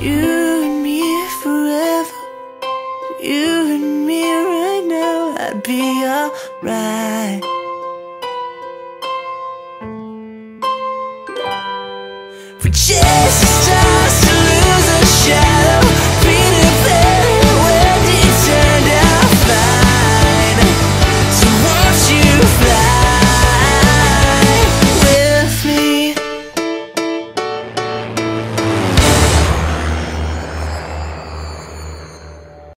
you and me forever, you and me right now, I'd be alright. For just